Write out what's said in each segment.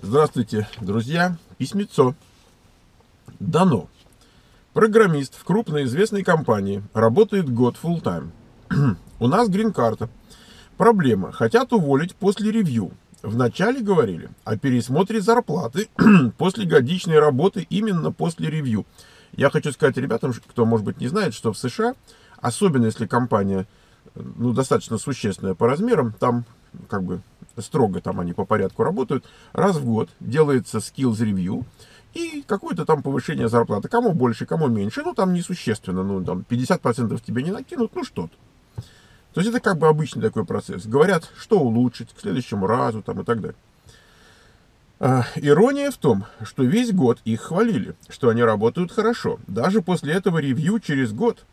Здравствуйте, друзья! Письмецо дано. Программист в крупной известной компании. Работает год фулл-тайм. У нас грин-карта. Проблема. Хотят уволить после ревью. Вначале говорили о пересмотре зарплаты после годичной работы именно после ревью. Я хочу сказать ребятам, кто, может быть, не знает, что в США, особенно если компания достаточно существенная по размерам, там как бы... строго там они по порядку работают, раз в год делается skills review и какое-то там повышение зарплаты. Кому больше, кому меньше, там несущественно, там 50% тебе не накинут, что-то. То есть это как бы обычный такой процесс. Говорят, что улучшить к следующему разу и так далее. Ирония в том, что весь год их хвалили, что они работают хорошо. Даже после этого ревью через год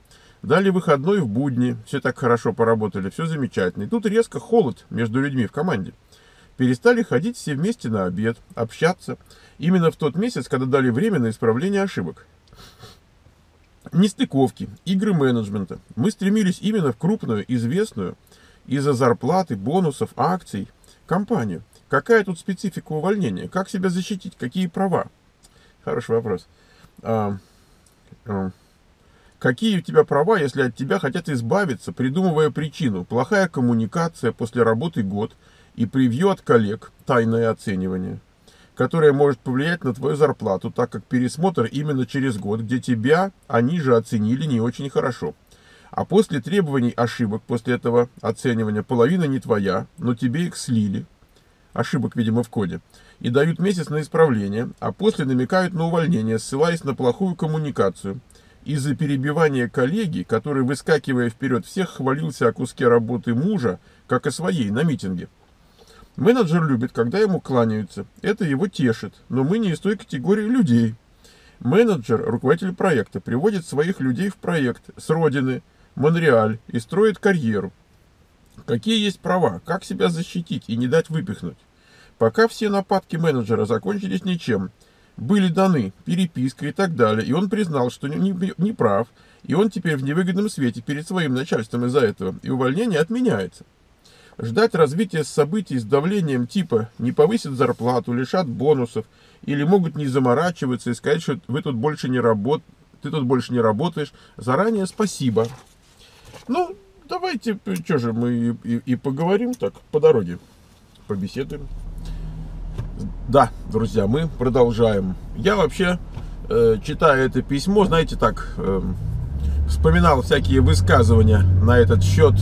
дали выходной в будни, все так хорошо поработали, все замечательно. И тут резко холод между людьми в команде. Перестали ходить все вместе на обед, общаться. Именно в тот месяц, когда дали время на исправление ошибок. Нестыковки, игры менеджмента. Мы стремились именно в крупную, известную, из-за зарплаты, бонусов, акций, компанию. Какая тут специфика увольнения? Как себя защитить? Какие права? Хороший вопрос. Какие у тебя права, если от тебя хотят избавиться, придумывая причину? Плохая коммуникация после работы год и превью от коллег, тайное оценивание, которое может повлиять на твою зарплату, так как пересмотр именно через год, где тебя они же оценили не очень хорошо. А после требований ошибок, после этого оценивания, половина не твоя, но тебе их слили. Ошибок, видимо, в коде. И дают месяц на исправление, а после намекают на увольнение, ссылаясь на плохую коммуникацию. Из-за перебивания коллеги, который, выскакивая вперед всех, хвалился о куске работы мужа, как о своей, на митинге. Менеджер любит, когда ему кланяются. Это его тешит, но мы не из той категории людей. Менеджер, руководитель проекта, приводит своих людей в проект с родины, Монреаль, и строит карьеру. Какие есть права, как себя защитить и не дать выпихнуть? Пока все нападки менеджера закончились ничем. Были даны переписка и так далее, и он признал, что не прав, и он теперь в невыгодном свете перед своим начальством из-за этого, и увольнение отменяется. Ждать развития событий с давлением типа «не повысят зарплату», «лишат бонусов» или могут не заморачиваться и сказать, что ты тут больше не работаешь, заранее спасибо. Давайте, что же, мы и поговорим так по дороге, побеседуем. Да, друзья, мы продолжаем. Я вообще, читая это письмо, знаете, так вспоминал всякие высказывания на этот счет.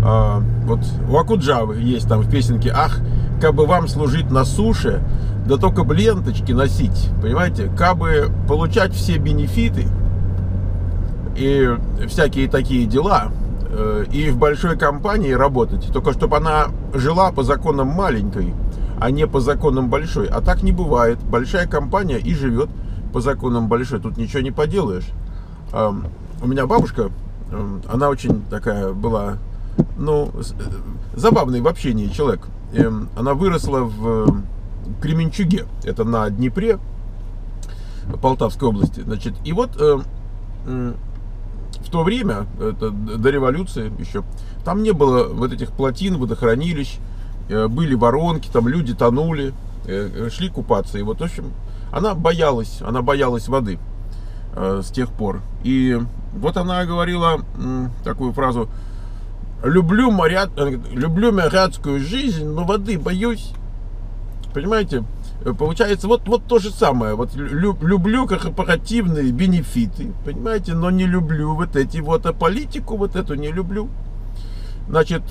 Вот у Акуджавы есть там в песенке: «Ах, кабы вам служить на суше, да только б ленточки носить». Понимаете, кабы получать все бенефиты и всякие такие дела, и в большой компании работать, только чтобы она жила по законам маленькой, а не по законам большой. А так не бывает. Большая компания и живет по законам большой. Тут ничего не поделаешь. У меня бабушка, она очень такая была, забавный в общении человек. Она выросла в Кременчуге. Это на Днепре, Полтавской области. Значит, и вот в то время, это до революции еще, там не было вот этих плотин, водохранилищ, были воронки, там люди тонули, шли купаться. И вот, в общем, она боялась воды с тех пор. И вот она говорила такую фразу: «Люблю моряцкую жизнь, но воды боюсь». Понимаете? Получается, вот то же самое. Вот люблю корпоративные бенефиты, понимаете, но не люблю вот эти вот, а политику вот эту не люблю. Значит,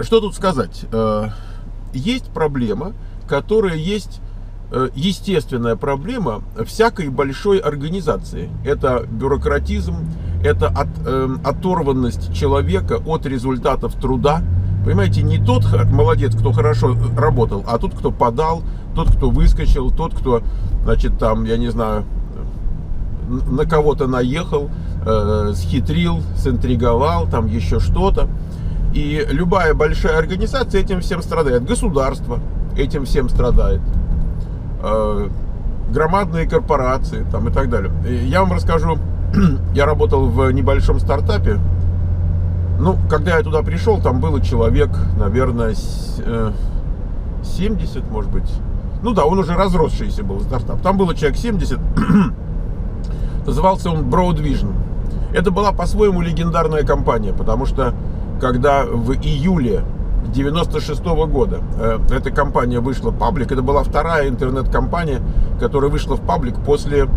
что тут сказать? Есть проблема, которая есть естественная проблема всякой большой организации. Это бюрократизм, это оторванность человека от результатов труда. Понимаете, не тот молодец, кто хорошо работал, а тот, кто подал, тот, кто выскочил, тот, кто, значит, там, я не знаю, на кого-то наехал, схитрил, синтриговал, там еще что-то. И любая большая организация этим всем страдает. Государство этим всем страдает. Громадные корпорации там и так далее. Я вам расскажу. Я работал в небольшом стартапе Ну, когда я туда пришел, там было человек, наверное, 70, может быть. Ну да, он уже разросшийся был, стартап. Там было человек 70. Назывался он Broadvision. Это была по-своему легендарная компания, потому что когда в июле 96-го года эта компания вышла в паблик, это была вторая интернет-компания, которая вышла в паблик после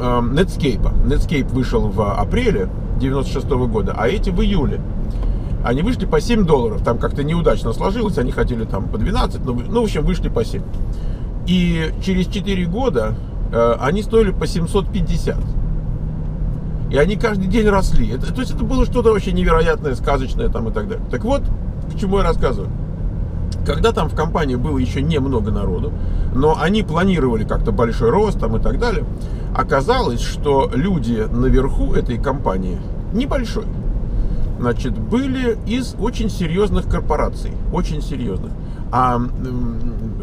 Netscape. Netscape вышел в апреле 96-го года, а эти в июле. Они вышли по $7, там как-то неудачно сложилось, они хотели там по 12, ну, в общем, вышли по 7. И через 4 года они стоили по 750. И они каждый день росли. То есть это было что-то очень невероятное, сказочное там и так далее. Так вот, к чему я рассказываю. Когда там в компании было еще немного народу, но они планировали как-то большой рост там и так далее, оказалось, что люди наверху этой компании небольшой, значит, были из очень серьезных корпораций, очень серьезных. А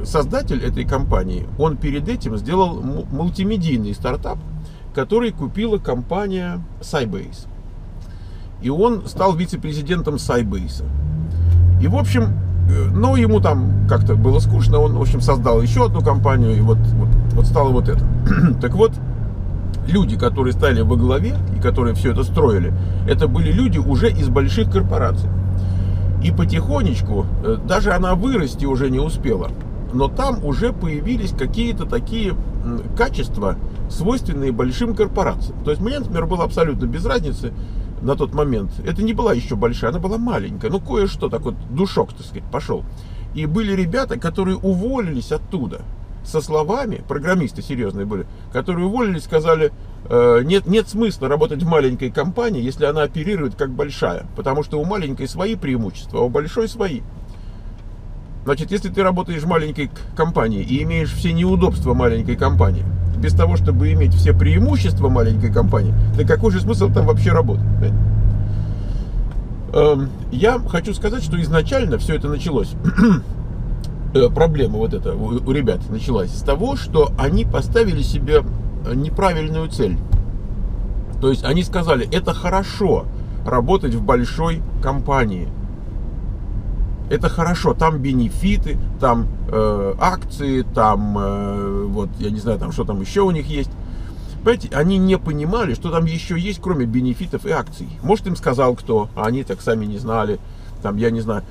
создатель этой компании, он перед этим сделал мультимедийный стартап, который купила компания Sybase. И он стал вице-президентом Sybase. И, в общем, ну, ему там как-то было скучно, он, в общем, создал еще одну компанию, и вот стало вот это. Так вот, люди, которые стали во главе, и которые все это строили, это были люди уже из больших корпораций. И потихонечку, даже она вырасти уже не успела, но там уже появились какие-то такие качества, свойственные большим корпорациям. То есть мне, например, было абсолютно без разницы на тот момент. Это не была еще большая, она была маленькая, ну кое-что, так вот душок, так сказать, пошел. И были ребята, которые уволились оттуда со словами, программисты серьезные были, которые уволились, сказали, нет смысла работать в маленькой компании, если она оперирует как большая, потому что у маленькой свои преимущества, а у большой свои. Значит, если ты работаешь в маленькой компании и имеешь все неудобства маленькой компании, без того, чтобы иметь все преимущества маленькой компании, да какой же смысл там вообще работать? Я хочу сказать, что изначально все это началось, проблема вот эта у ребят началась с того, что они поставили себе неправильную цель. То есть они сказали, это хорошо работать в большой компании. Это хорошо, там бенефиты, там акции, там, вот, я не знаю, там, что там еще у них есть. Понимаете, они не понимали, что там еще есть, кроме бенефитов и акций. Может, им сказал кто, а они так сами не знали, там, я не знаю.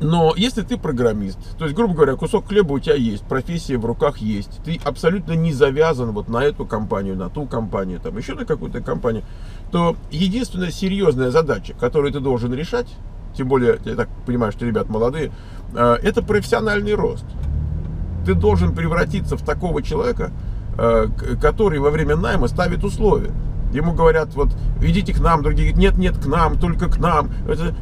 Но если ты программист, то есть, грубо говоря, кусок хлеба у тебя есть, профессия в руках есть, ты абсолютно не завязан вот на эту компанию, на ту компанию, там, еще на какую-то компанию, то единственная серьезная задача, которую ты должен решать, тем более, я так понимаю, что ребят молодые, это профессиональный рост. Ты должен превратиться в такого человека, который во время найма ставит условия. Ему говорят, вот, идите к нам, другие говорят, нет, к нам, только к нам.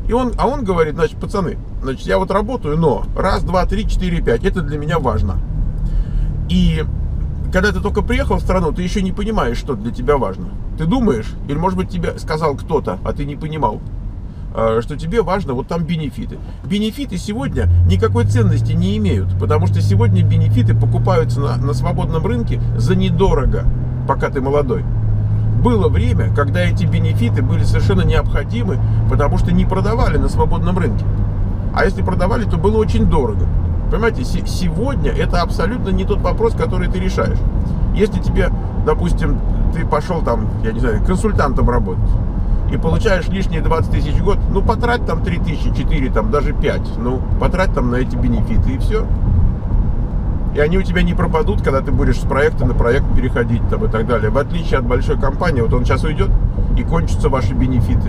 И он говорит, значит, пацаны, значит, я вот работаю, но раз, два, три, четыре, пять, это для меня важно. И когда ты только приехал в страну, ты еще не понимаешь, что для тебя важно. Ты думаешь, или, может быть, тебе сказал кто-то, а ты не понимал, что тебе важно, вот там бенефиты. Бенефиты сегодня никакой ценности не имеют, потому что сегодня бенефиты покупаются на свободном рынке за недорого, пока ты молодой. Было время, когда эти бенефиты были совершенно необходимы, потому что не продавали на свободном рынке. А если продавали, то было очень дорого. Понимаете, сегодня это абсолютно не тот вопрос, который ты решаешь. Если тебе, допустим, ты пошел там, я не знаю, консультантом работать, и получаешь лишние 20 тысяч в год, ну, потрать там 3 тысячи, 4, там, даже 5, ну, потрать там на эти бенефиты, и все. И они у тебя не пропадут, когда ты будешь с проекта на проект переходить, там, и так далее. В отличие от большой компании, вот он сейчас уйдет, и кончатся ваши бенефиты.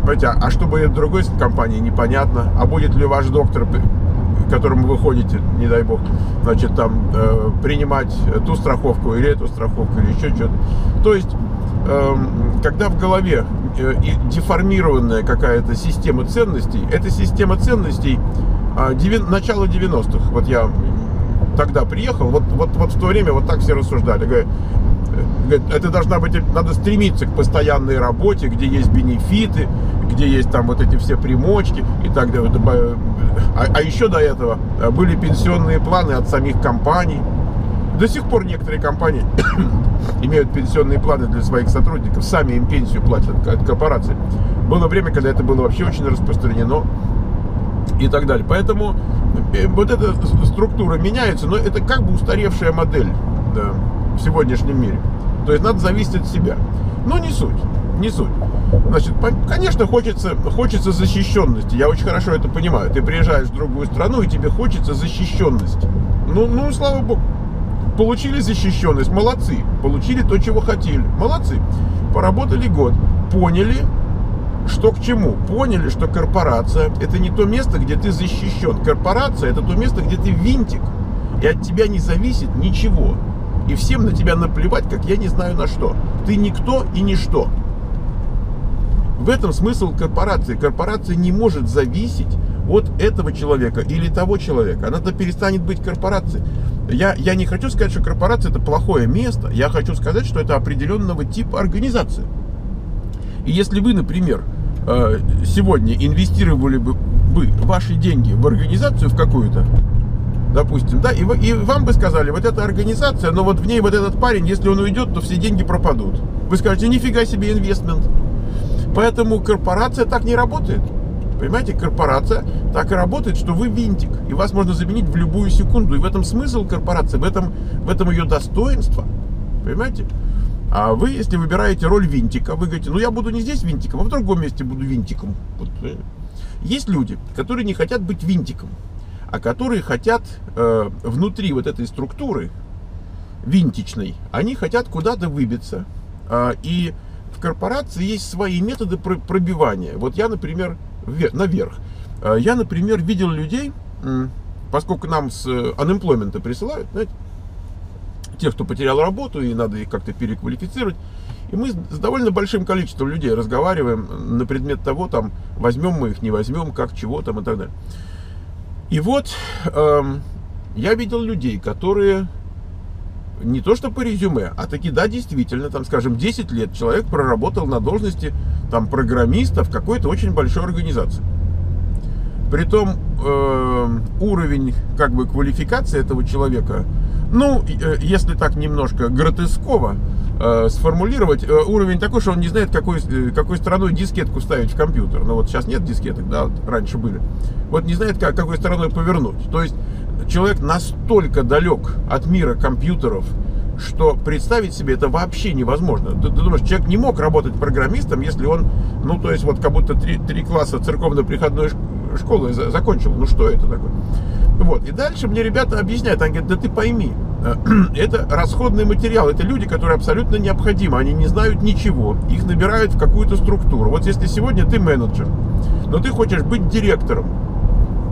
Понимаете, а что будет в другой компании, непонятно. А будет ли ваш доктор, к которому вы ходите, не дай бог, значит, там, принимать ту страховку, или эту страховку, или еще что-то. То есть, когда в голове деформированная какая-то система ценностей, эта система ценностей начала 90-х. Вот я тогда приехал, вот в то время вот так все рассуждали. Говорят, это надо стремиться к постоянной работе, где есть бенефиты, где есть там вот эти все примочки и так далее. А еще до этого были пенсионные планы от самих компаний. До сих пор некоторые компании имеют пенсионные планы для своих сотрудников, сами им пенсию платят от корпораций. Было время, когда это было вообще очень распространено и так далее. Поэтому вот эта структура меняется, но это как бы устаревшая модель, да, в сегодняшнем мире. То есть надо зависеть от себя. Но не суть, не суть. Значит, конечно, хочется защищенности. Я очень хорошо это понимаю. Ты приезжаешь в другую страну, и тебе хочется защищенности. Ну, слава богу, получили защищенность. Молодцы. Получили то, чего хотели. Молодцы. Поработали год. Поняли, что к чему. Поняли, что корпорация – это не то место, где ты защищен. Корпорация – это то место, где ты винтик. И от тебя не зависит ничего. И всем на тебя наплевать, как я не знаю на что. Ты никто и ничто. В этом смысл корпорации. Корпорация не может зависеть от этого человека или того человека. Она-то перестанет быть корпорацией. Я не хочу сказать, что корпорация – это плохое место. Я хочу сказать, что это определенного типа организации. И если вы, например, сегодня инвестировали бы ваши деньги в организацию в какую-то, допустим, да, и вам бы сказали, вот эта организация, но вот в ней вот этот парень, если он уйдет, то все деньги пропадут. Вы скажете, нифига себе инвестмент. Поэтому корпорация так не работает. Понимаете, корпорация так и работает, что вы винтик, и вас можно заменить в любую секунду. И в этом смысл корпорации, в этом ее достоинство. Понимаете? А вы, если выбираете роль винтика, вы говорите, ну я буду не здесь винтиком, а в другом месте буду винтиком. Вот. Есть люди, которые не хотят быть винтиком, а которые хотят внутри вот этой структуры винтичной, они хотят куда-то выбиться. И в корпорации есть свои методы пробивания. Вот я, например, наверх. Я, например, видел людей, поскольку нам с unemployment присылают, знаете, тех, кто потерял работу, и надо их как-то переквалифицировать. И мы с довольно большим количеством людей разговариваем на предмет того, там, возьмем мы их, не возьмем, как, чего там и так далее. И вот я видел людей, которые не то что по резюме, а таки, да, действительно, там, скажем, 10 лет человек проработал на должности там программиста в какой-то очень большой организации. Притом уровень как бы квалификации этого человека, ну, если так немножко гротесково сформулировать, уровень такой, что он не знает, какой стороной дискетку вставить в компьютер. Ну вот сейчас нет дискеток, да, вот раньше были. Вот не знает, какой стороной повернуть. То есть человек настолько далек от мира компьютеров, что представить себе это вообще невозможно. Ты думаешь, человек не мог работать программистом, если он, ну, то есть, вот как будто три класса церковно-приходной школы закончил. Ну, что это такое? Вот. И дальше мне ребята объясняют. Они говорят, да ты пойми, это расходный материал. Это люди, которые абсолютно необходимы. Они не знают ничего. Их набирают в какую-то структуру. Вот если сегодня ты менеджер, но ты хочешь быть директором,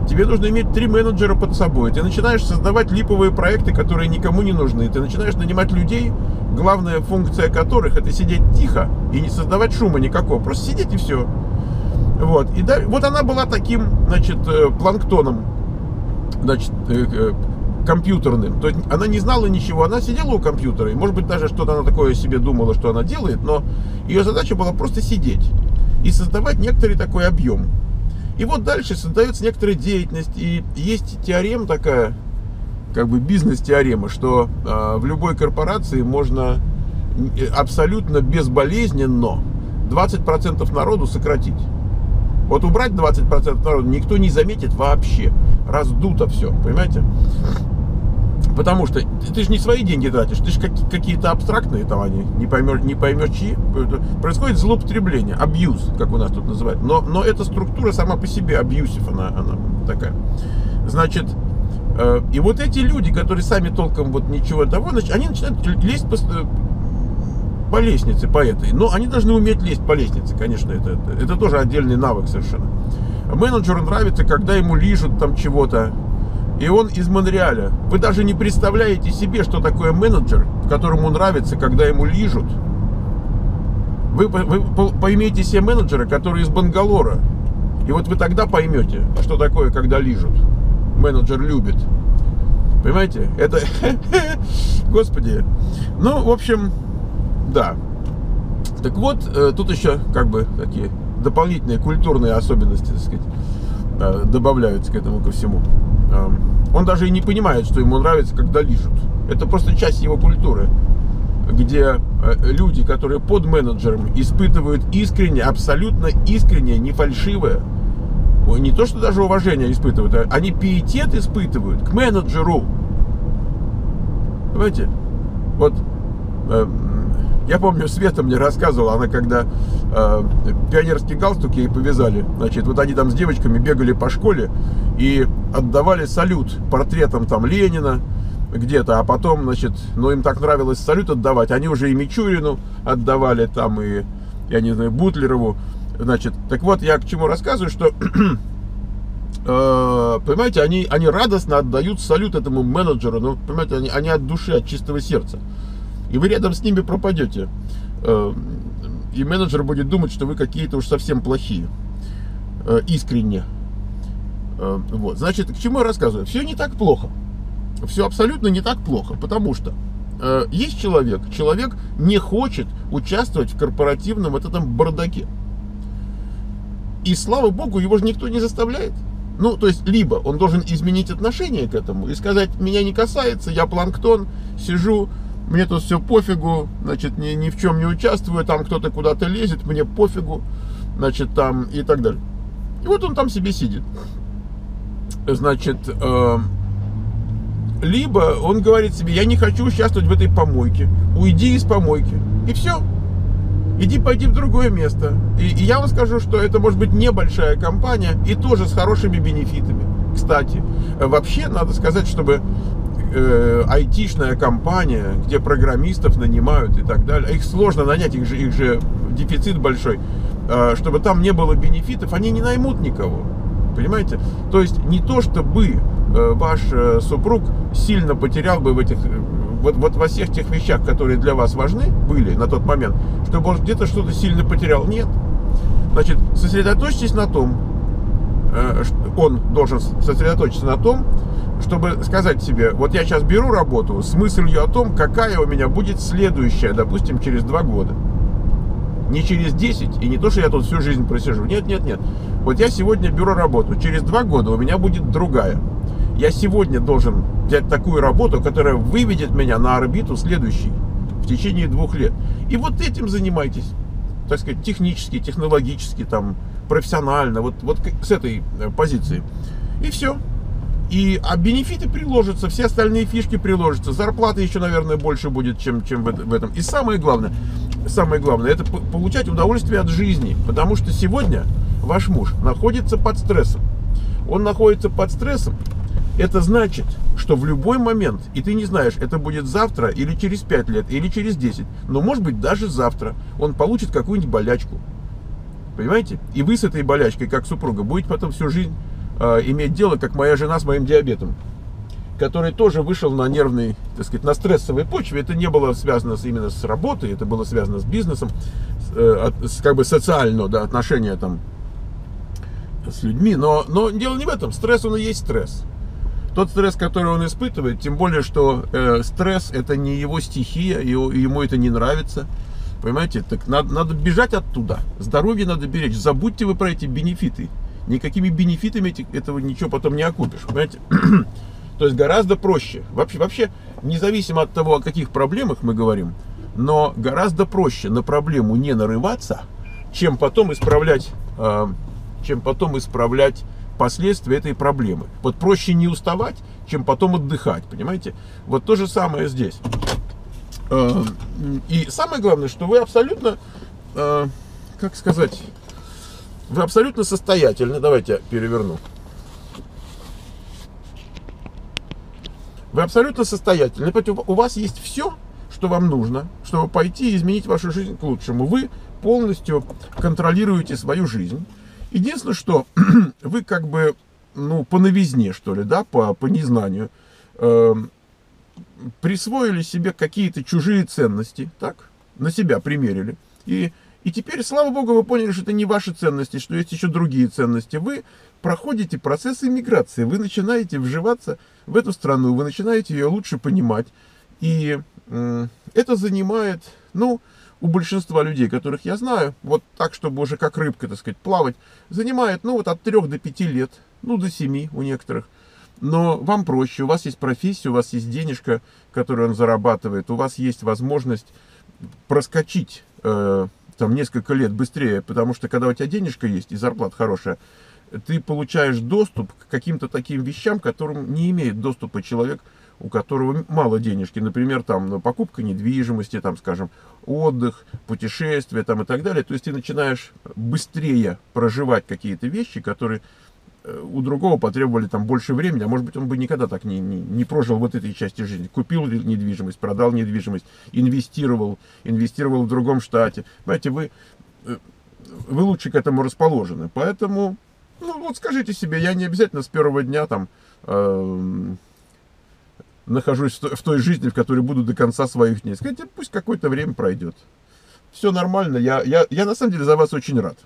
тебе нужно иметь 3 менеджера под собой. Ты начинаешь создавать липовые проекты, которые никому не нужны. Ты начинаешь нанимать людей, главная функция которых – это сидеть тихо и не создавать шума никакого. Просто сидеть и все. Вот. И да, вот она была таким, значит, планктоном, значит, компьютерным. То есть она не знала ничего, она сидела у компьютера. И, может быть, даже что-то она такое себе думала, что она делает, но ее задача была просто сидеть и создавать некоторый такой объем. И вот дальше создается некоторая деятельность, и есть теорема такая, как бы бизнес-теорема, что в любой корпорации можно абсолютно безболезненно 20% народу сократить. Вот убрать 20% народу никто не заметит вообще, раздуто все, понимаете? Потому что ты же не свои деньги тратишь, ты же какие-то абстрактные там они, не поймешь чьи. Происходит злоупотребление, абьюз, как у нас тут называют. Но эта структура сама по себе абьюзив, она такая. Значит, и вот эти люди, которые сами толком вот ничего того, значит, они начинают лезть по лестнице, по этой. Но они должны уметь лезть по лестнице, конечно, это тоже отдельный навык совершенно. Менеджеру нравится, когда ему лижут там чего-то. И он из Монреаля. Вы даже не представляете себе, что такое менеджер, которому нравится, когда ему лижут. Вы поймете себе менеджера, который из Бангалора. И вот вы тогда поймете, что такое, когда лижут. Менеджер любит. Понимаете? Это... Господи. Ну, в общем, да. Так вот, тут еще как бы такие дополнительные культурные особенности, так сказать, добавляются к этому ко всему. Он даже и не понимает, что ему нравится, когда лижут. Это просто часть его культуры, где люди, которые под менеджером, испытывают искренне, абсолютно искренне, не фальшивое, не то что даже уважение испытывают, а они пиетет испытывают к менеджеру. Понимаете? Вот я помню, Света мне рассказывала, она когда пионерские галстуки ей повязали, значит, вот они там с девочками бегали по школе и отдавали салют портретом там Ленина где-то, а потом, значит, ну, им так нравилось салют отдавать, они уже и Мичурину отдавали там, и, я не знаю, Бутлерову, значит, так вот, я к чему рассказываю, что, понимаете, они радостно отдают салют этому менеджеру, ну, понимаете, они от души, от чистого сердца, и вы рядом с ними пропадете, и менеджер будет думать, что вы какие-то уж совсем плохие, искренне, вот, значит, к чему я рассказываю, все не так плохо. Все абсолютно не так плохо, потому что есть человек не хочет участвовать в корпоративном вот этом бардаке. И слава богу, его же никто не заставляет. Ну, то есть, либо он должен изменить отношение к этому и сказать, меня не касается, я планктон, сижу, мне тут все пофигу, значит, ни в чем не участвую, там кто-то куда-то лезет, мне пофигу, значит, там и так далее. И вот он там себе сидит. Значит... Либо он говорит себе, я не хочу участвовать в этой помойке, уйди из помойки, и все, пойди в другое место. И я вам скажу, что это может быть небольшая компания и тоже с хорошими бенефитами. Кстати, вообще надо сказать, чтобы айтишная компания, где программистов нанимают и так далее, их сложно нанять, их же дефицит большой, чтобы там не было бенефитов, они не наймут никого. Понимаете? То есть не то, чтобы ваш супруг сильно потерял бы в этих, вот во всех тех вещах, которые для вас важны были на тот момент, чтобы он где-то что-то сильно потерял. Нет. Значит, сосредоточьтесь на том, он должен сосредоточиться на том, чтобы сказать себе, вот я сейчас беру работу с мыслью о том, какая у меня будет следующая, допустим, через 2 года. Не через 10, и не то, что я тут всю жизнь просижу. Нет, нет, нет. Вот я сегодня беру работу. Через 2 года у меня будет другая. Я сегодня должен взять такую работу, которая выведет меня на орбиту следующей в течение 2 лет. И вот этим занимайтесь, так сказать, технически, технологически, там, профессионально, вот с этой позиции. И все. А бенефиты приложатся, все остальные фишки приложатся, зарплата еще, наверное, больше будет, чем в этом. И самое главное, это получать удовольствие от жизни, потому что сегодня ваш муж находится под стрессом. Он находится под стрессом, это значит, что в любой момент, и ты не знаешь, это будет завтра, или через 5 лет, или через 10, но, может быть, даже завтра он получит какую-нибудь болячку, понимаете? И вы с этой болячкой, как супруга, будете потом всю жизнь иметь дело, как моя жена с моим диабетом, который тоже вышел на нервный, так сказать, на стрессовой почве. Это не было связано именно с работой, это было связано с бизнесом, как бы социально, да, отношения там с людьми. Но дело не в этом. Стресс, он и есть стресс. Тот стресс, который он испытывает, тем более, что стресс это не его стихия, ему это не нравится. Понимаете, так надо бежать оттуда. Здоровье надо беречь. Забудьте вы про эти бенефиты. Никакими бенефитами этого ничего потом не окупишь, понимаете? То есть гораздо проще. Вообще, независимо от того, о каких проблемах мы говорим, но гораздо проще на проблему не нарываться, чем потом исправлять последствия этой проблемы. Вот проще не уставать, чем потом отдыхать, понимаете? Вот то же самое здесь. И самое главное, что вы абсолютно, как сказать... Вы абсолютно состоятельны, давайте я переверну. Вы абсолютно состоятельны, у вас есть все, что вам нужно, чтобы пойти и изменить вашу жизнь к лучшему. Вы полностью контролируете свою жизнь. Единственное, что вы как бы, ну, по новизне, что ли, да, по незнанию, присвоили себе какие-то чужие ценности, так, на себя примерили. И теперь, слава богу, вы поняли, что это не ваши ценности, что есть еще другие ценности. Вы проходите процесс иммиграции, вы начинаете вживаться в эту страну, вы начинаете ее лучше понимать. И это занимает, ну, у большинства людей, которых я знаю, вот так, чтобы уже как рыбка, так сказать, плавать, занимает, ну, вот от 3 до 5 лет, ну, до 7 у некоторых. Но вам проще, у вас есть профессия, у вас есть денежка, которую он зарабатывает, у вас есть возможность проскочить там несколько лет быстрее, потому что когда у тебя денежка есть и зарплата хорошая, ты получаешь доступ к каким-то таким вещам, к которым не имеет доступа человек, у которого мало денежки. Например, там покупка недвижимости, там, скажем, отдых, путешествия там, и так далее. То есть ты начинаешь быстрее проживать какие-то вещи, которые у другого потребовали там больше времени, а может быть он бы никогда так не прожил вот этой части жизни. Купил недвижимость, продал недвижимость, инвестировал в другом штате. Понимаете, вы лучше к этому расположены. Поэтому, ну вот скажите себе, я не обязательно с первого дня там нахожусь в той жизни, в которой буду до конца своих дней. Скажите, пусть какое-то время пройдет. Все нормально, я на самом деле за вас очень рад.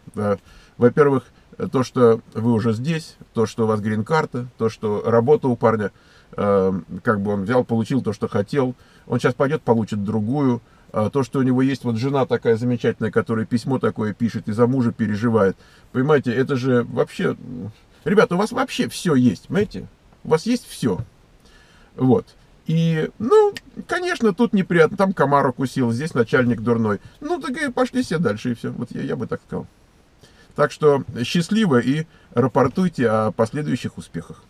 Во-первых, то, что вы уже здесь, то, что у вас грин-карта, то, что работа у парня, как бы он взял, получил то, что хотел. Он сейчас пойдет, получит другую. То, что у него есть вот жена такая замечательная, которая письмо такое пишет и за мужа переживает. Понимаете, это же вообще... Ребята, у вас вообще все есть, понимаете? У вас есть все. Вот. И, ну, конечно, тут неприятно. Там комар укусил, здесь начальник дурной. Ну, так и пошли все дальше, и все. Вот я бы так сказал. Так что счастливо и рапортуйте о последующих успехах.